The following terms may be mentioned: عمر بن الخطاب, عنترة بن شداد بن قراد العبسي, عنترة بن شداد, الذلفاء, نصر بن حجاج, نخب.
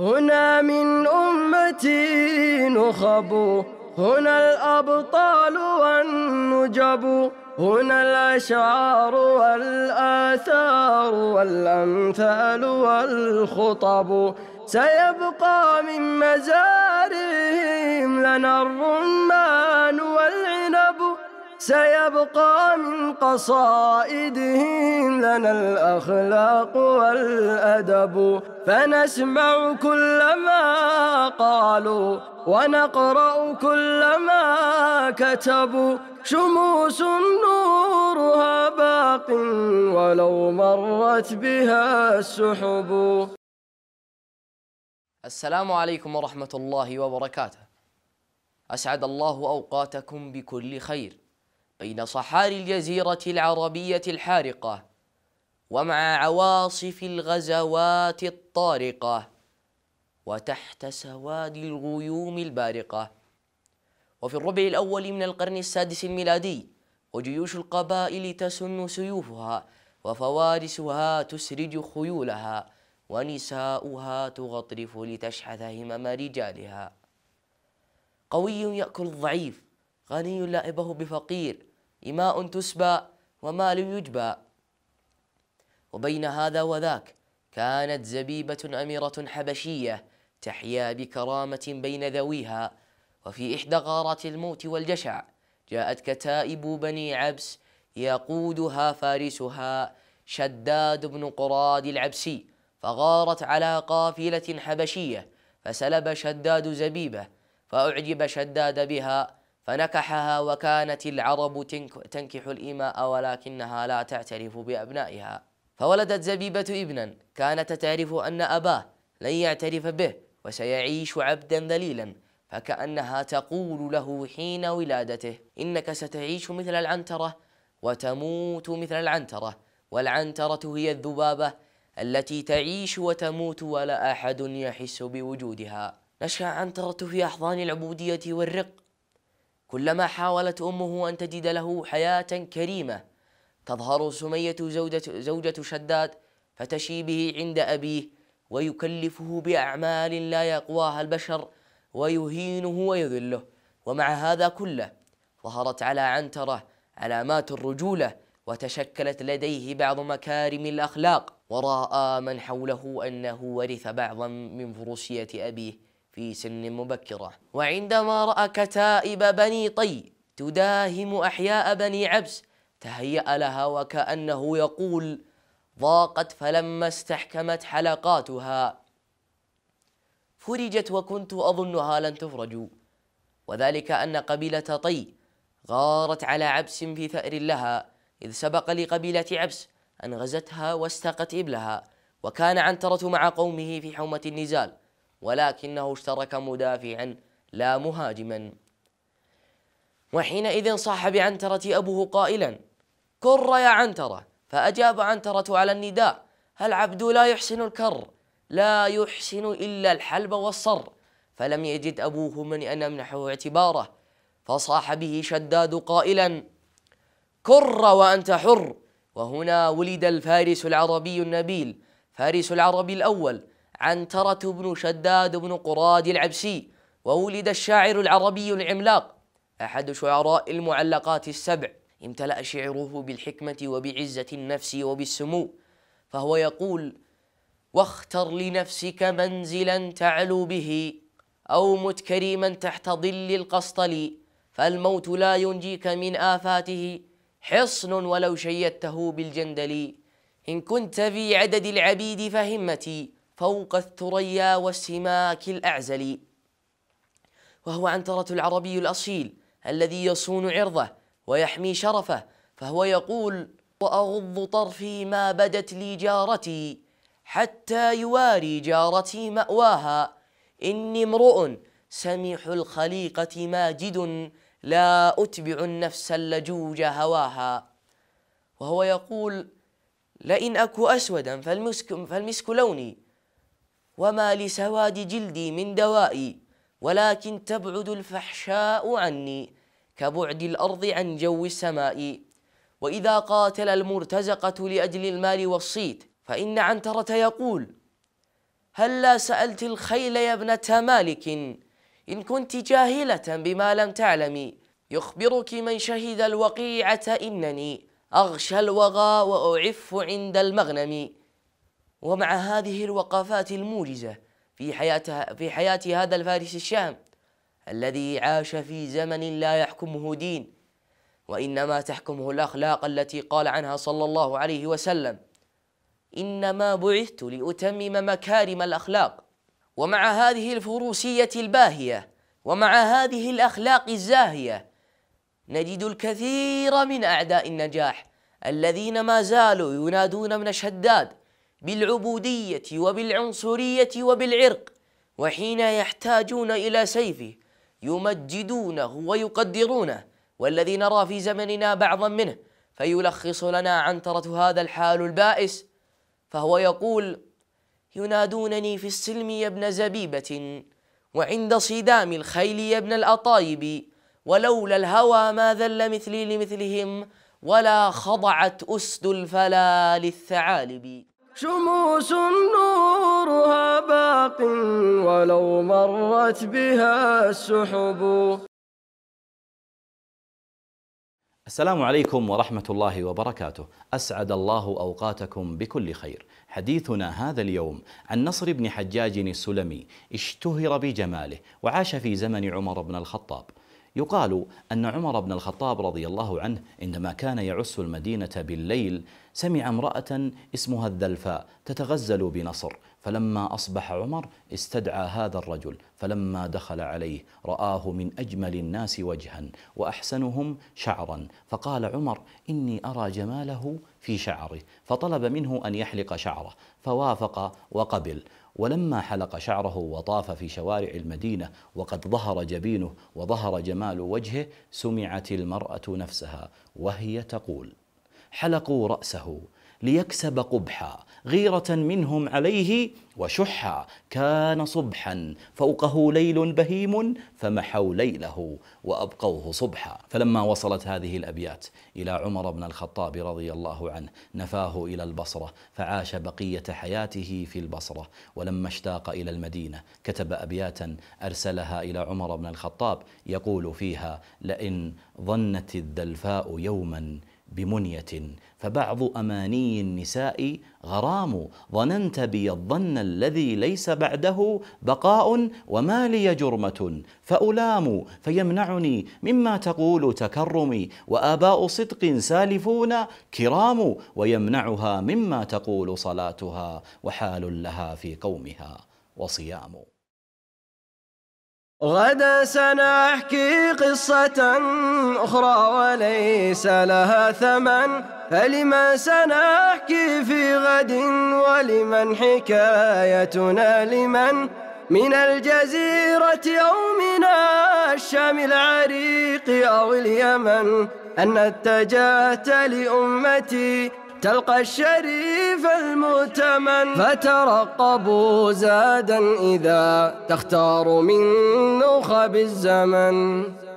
هنا من أمتي نخب، هنا الأبطال والنجب، هنا الأشعار والآثار والأمثال والخطب. سيبقى من مزارهم لنا الرمان والعنب، سيبقى من قصائدهم لنا الأخلاق والأدب. فنسمع كل ما قالوا ونقرأ كل ما كتبوا. شموس نورها باق ولو مرت بها السحب. السلام عليكم ورحمة الله وبركاته. أسعد الله أوقاتكم بكل خير. بين صحاري الجزيرة العربية الحارقة ومع عواصف الغزوات الطارقة وتحت سواد الغيوم البارقة، وفي الربع الأول من القرن السادس الميلادي وجيوش القبائل تسن سيوفها وفوارسها تسرج خيولها ونساؤها تغطرف لتشحذ همم رجالها. قوي يأكل الضعيف، غني لائبه بفقير، إماء تسبى ومال يجبى. وبين هذا وذاك كانت زبيبة أميرة حبشية تحيا بكرامة بين ذويها، وفي إحدى غارات الموت والجشع جاءت كتائب بني عبس يقودها فارسها شداد بن قراد العبسي، فغارت على قافلة حبشية فسلب شداد زبيبة، فأعجب شداد بها فنكحها. وكانت العرب تنكح الإماء ولكنها لا تعترف بأبنائها، فولدت زبيبة ابنا كانت تعرف أن أباه لن يعترف به وسيعيش عبدا ذليلا، فكأنها تقول له حين ولادته: إنك ستعيش مثل العنترة وتموت مثل العنترة، والعنترة هي الذبابة التي تعيش وتموت ولا أحد يحس بوجودها. نشأ عنترة في أحضان العبودية والرق، كلما حاولت أمه أن تجد له حياة كريمة. تظهر سمية زوجة شداد فتشي به عند أبيه ويكلفه بأعمال لا يقواها البشر ويهينه ويذله. ومع هذا كله ظهرت على عنترة علامات الرجولة وتشكلت لديه بعض مكارم الأخلاق، ورأى من حوله أنه ورث بعضا من فروسية أبيه في سن مبكرة. وعندما رأى كتائب بني طي تداهم أحياء بني عبس تهيأ لها، وكأنه يقول: ضاقت فلما استحكمت حلقاتها فرجت، وكنت أظنها لن تفرج. وذلك أن قبيلة طي غارت على عبس في ثأر لها، إذ سبق لقبيلة عبس أن غزتها واستاقت إبلها، وكان عنترة مع قومه في حومة النزال، ولكنه اشترك مدافعا لا مهاجما. وحينئذ صاح بعنترة أبوه قائلا: كر يا عنترة. فأجاب عنترة على النداء: العبد لا يحسن الكر، لا يحسن إلا الحلب والصر. فلم يجد أبوه من أن يمنحه اعتباره، فصاح به شداد قائلا: كر وأنت حر. وهنا ولد الفارس العربي النبيل، فارس العرب الأول عنترة بن شداد بن قراد العبسي، وولد الشاعر العربي العملاق أحد شعراء المعلقات السبع. امتلأ شعره بالحكمة وبعزة النفس وبالسمو، فهو يقول: واختر لنفسك منزلا تعلو به، أو مت كريما تحت ظل القسطل، فالموت لا ينجيك من آفاته حصن ولو شيدته بالجندل. إن كنت في عدد العبيد فهمتي فوق الثريا والسماك الأعزل. وهو عنترة العربي الأصيل الذي يصون عرضه ويحمي شرفه، فهو يقول: وأغض طرفي ما بدت لي جارتي، حتى يواري جارتي مأواها، إني امرؤ سميح الخليقة ماجد، لا أتبع النفس اللجوج هواها. وهو يقول: لئن أكو أسودا فالمسك لوني، وما لسواد جلدي من دوائي، ولكن تبعد الفحشاء عني كبعد الأرض عن جو السماء. وإذا قاتل المرتزقة لأجل المال والصيت، فإن عنترة يقول: هلا سألت الخيل يا ابنة مالك إن كنت جاهلة بما لم تعلمي؟ يخبرك من شهد الوقيعة إنني أغشى الوغى وأعف عند المغنم. ومع هذه الوقفات الموجزة في حياة هذا الفارس الشام الذي عاش في زمن لا يحكمه دين، وإنما تحكمه الأخلاق التي قال عنها صلى الله عليه وسلم: إنما بعثت لأتمم مكارم الأخلاق. ومع هذه الفروسية الباهية ومع هذه الأخلاق الزاهية نجد الكثير من أعداء النجاح الذين ما زالوا ينادون ابن شداد بالعبودية وبالعنصرية وبالعرق، وحين يحتاجون إلى سيفه يمجدونه ويقدرونه، والذي نرى في زمننا بعضا منه. فيلخص لنا عنترة هذا الحال البائس، فهو يقول: ينادونني في السلم يا ابن زبيبة، وعند صدام الخيل يا ابن الأطايب، ولولا الهوى ما ذل مثلي لمثلهم، ولا خضعت أسد الفلا للثعالب. شموس نورها باق ولو مرت بها السحب. السلام عليكم ورحمة الله وبركاته، أسعد الله أوقاتكم بكل خير. حديثنا هذا اليوم عن نصر بن حجاج السلمي، اشتهر بجماله وعاش في زمن عمر بن الخطاب. يقال أن عمر بن الخطاب رضي الله عنه عندما كان يعس المدينة بالليل سمع امرأة اسمها الذلفاء تتغزل بنصر، فلما أصبح عمر استدعى هذا الرجل، فلما دخل عليه رآه من أجمل الناس وجها وأحسنهم شعرا، فقال عمر: إني أرى جماله في شعره، فطلب منه أن يحلق شعره، فوافق وقبل. ولما حلق شعره وطاف في شوارع المدينة وقد ظهر جبينه وظهر جمال وجهه، سمعت المرأة نفسها وهي تقول: حلقوا رأسه ليكسب قبحا، غيرة منهم عليه وشحا، كان صبحا فوقه ليل بهيم، فمحوا ليله وأبقوه صبحا. فلما وصلت هذه الأبيات إلى عمر بن الخطاب رضي الله عنه نفاه إلى البصرة، فعاش بقية حياته في البصرة. ولما اشتاق إلى المدينة كتب أبياتا أرسلها إلى عمر بن الخطاب يقول فيها: لئن ظنت الذلفاء يوما بمنية، فبعض أماني النساء غرام، ظننت بي الظن الذي ليس بعده بقاء، وما لي جرمة فألام، فيمنعني مما تقول تكرمي، وآباء صدق سالفون كرام، ويمنعها مما تقول صلاتها، وحال لها في قومها وصيام. غدا سنحكي قصة أخرى وليس لها ثمن، فلما سنحكي في غد ولمن حكايتنا لمن؟ من الجزيرة أو من الشام العريق أو اليمن، أن اتجهت لأمتي تلقى الشريف المؤتمن، فترقبوا زادا إذا تختار من نخب الزمن.